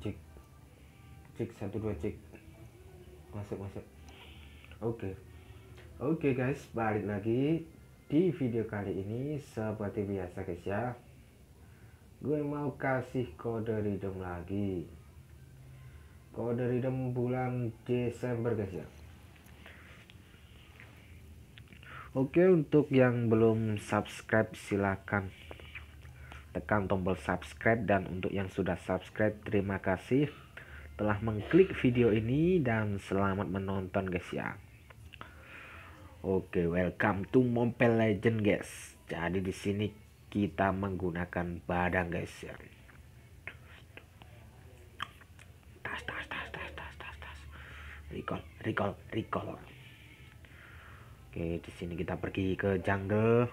cek 1 2 cek, masuk. Oke guys, balik lagi di video kali ini seperti biasa guys ya. Gue mau kasih kode redeem lagi, kode redeem bulan Desember guys ya. Oke, untuk yang belum subscribe silahkan tekan tombol subscribe, dan untuk yang sudah subscribe terima kasih telah mengklik video ini dan selamat menonton guys ya. Oke, welcome to Mobile Legend guys. Jadi di sini kita menggunakan badang guys ya. Tas. Recall. Oke, di sini kita pergi ke jungle.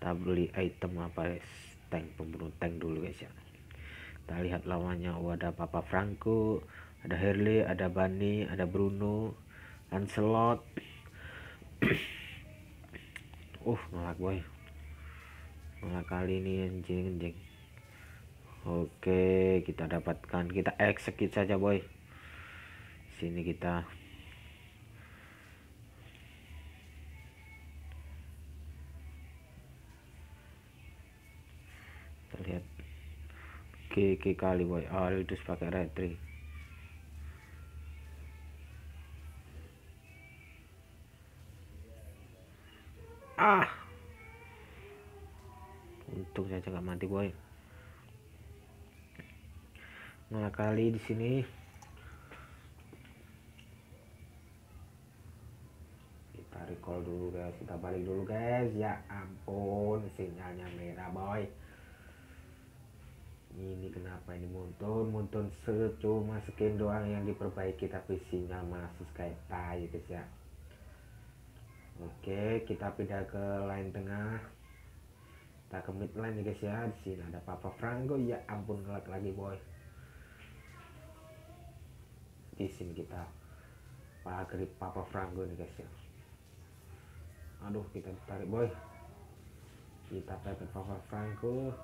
Kita beli item apa guys? Tank, pemburu tank dulu guys ya. Kita lihat lawannya. Oh, ada Papa Franco, ada Herli, ada Bani, ada Bruno Ancelot. Nolak boy, nolak kali ini anjing. Oke, kita dapatkan, kita execute saja boy. Sini kita lihat kiki kali boy. Itu pakai retri. Untung saja nggak mati boy. Nah kali di sini kita recall dulu guys, kita balik dulu guys. Ya ampun, sinyalnya merah boy. Ini kenapa ini muntun cuma skin doang yang diperbaiki tapi sinyal masih kayak tai guys ya. Oke, kita pindah ke line tengah, kita ke mid line ya guys ya. Di sini ada Papa Franco. Ya ampun, ngelag lagi boy. Di sini kita pakai Papa Franco nih guys ya. Aduh, kita tarik boy, kita pakai Papa Franco.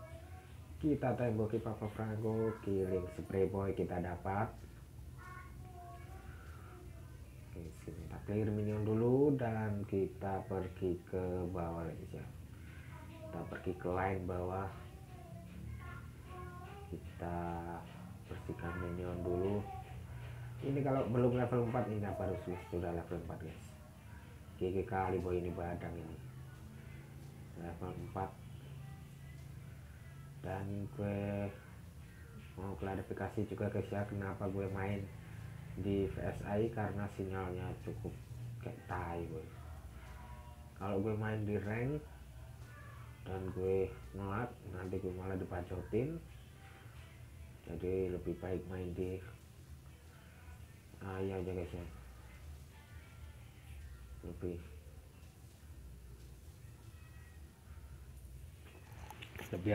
Kita temboki Papa Franco, killing spray boy kita dapat. Oke, sini kita clear minion dulu dan kita pergi ke bawah aja. Kita pergi ke line bawah. Kita bersihkan minion dulu. Ini kalau belum level 4 ini baru sudah level 4 guys. Gigi kali boy ini badang ini. Level 4. Dan gue mau klarifikasi juga guys ya, kenapa gue main di VSI, karena sinyalnya cukup kayak tai boy. Kalau gue main di rank dan gue nolak, nanti gue malah dipacotin. Jadi lebih baik main di AI aja guys ya, lebih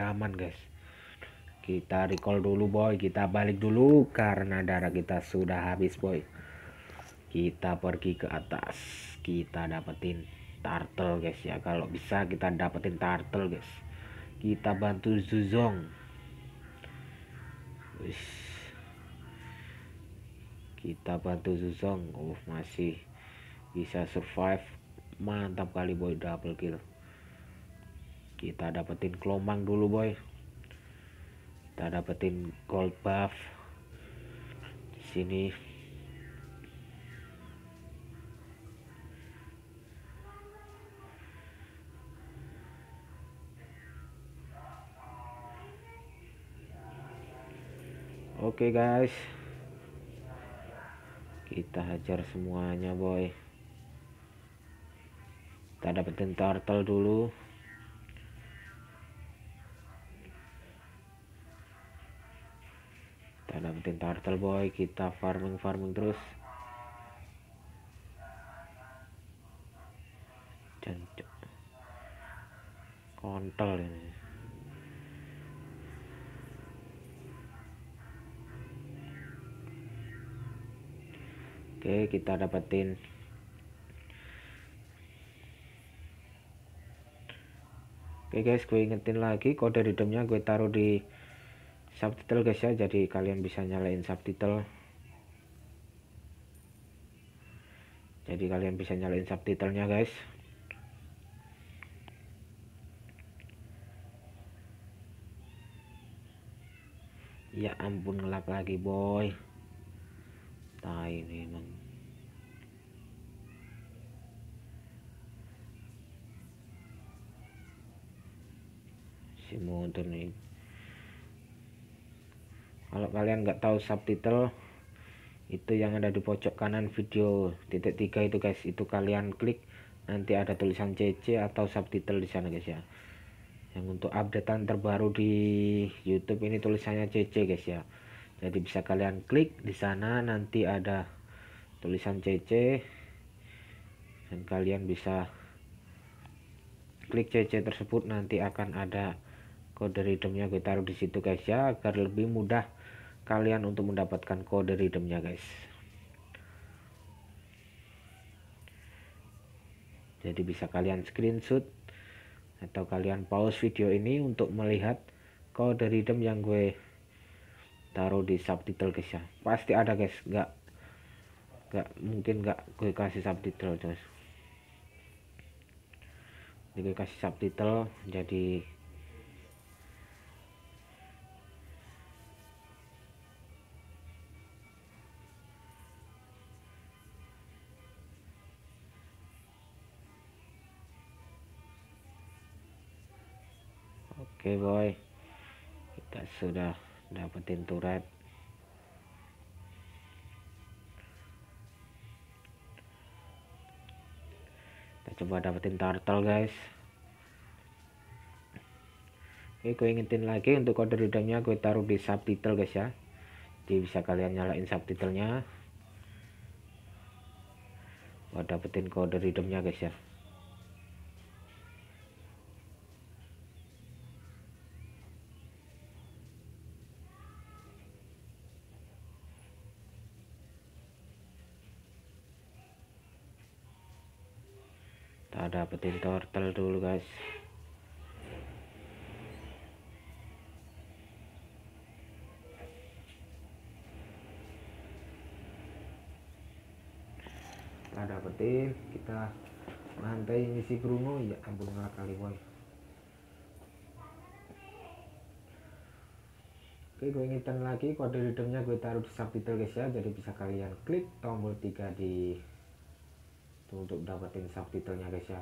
aman guys. Kita recall dulu boy, kita balik dulu karena darah kita sudah habis boy. Kita pergi ke atas, kita dapetin turtle guys ya. Kalau bisa kita dapetin turtle guys, kita bantu YU ZHONG. Kita bantu YU ZHONG. Masih bisa survive, mantap kali boy, double kill. Kita dapetin kelomang dulu boy, kita dapetin gold buff. Di sini oke guys, kita hajar semuanya boy. Kita dapetin turtle dulu. Dapetin turtle boy, kita farming terus. Jancok kontol ini. Oke, kita dapetin Oke guys, gue ingetin lagi kode redeemnya gue taruh di subtitle guys ya, jadi kalian bisa nyalain subtitle. Jadi kalian bisa nyalain subtitlenya guys. Ya ampun, ngelag lagi boy. Nah ini emang. Si motor nih. Kalau kalian nggak tahu subtitle, itu yang ada di pojok kanan video titik 3 itu guys, itu kalian klik, nanti ada tulisan CC atau subtitle di sana guys ya. Yang untuk updatean terbaru di YouTube ini tulisannya CC guys ya. Jadi bisa kalian klik di sana, nanti ada tulisan CC dan kalian bisa klik CC tersebut, nanti akan ada kode redeemnya gue taruh di situ guys ya, agar lebih mudah kalian untuk mendapatkan kode redeemnya guys. Jadi bisa kalian screenshot atau kalian pause video ini untuk melihat kode redeem yang gue taruh di subtitle guys ya. Pasti ada guys, nggak mungkin nggak gue kasih subtitle guys. Jadi gue kasih subtitle, jadi oke boy, kita sudah dapetin turret. Kita coba dapetin turtle guys. Oke, gue ingetin lagi untuk kode redeemnya gue taruh di subtitle guys ya. Jadi bisa kalian nyalain subtitlenya buat dapetin kode redeemnya guys ya. Kita dapetin turtle dulu guys. Kita dapetin, kita lantai si Bruno. Ya ampun, ngelak kali boy. Oke, gue ingetin lagi kode redeemnya gue taruh di subtitle guys ya. Jadi bisa kalian klik tombol 3 di untuk dapetin subtitlenya guys ya.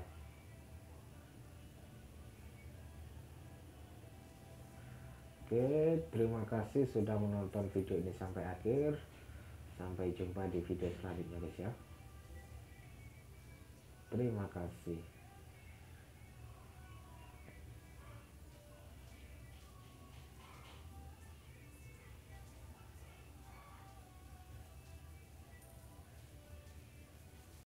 Oke, terima kasih sudah menonton video ini sampai akhir. Sampai jumpa di video selanjutnya guys ya. Terima kasih.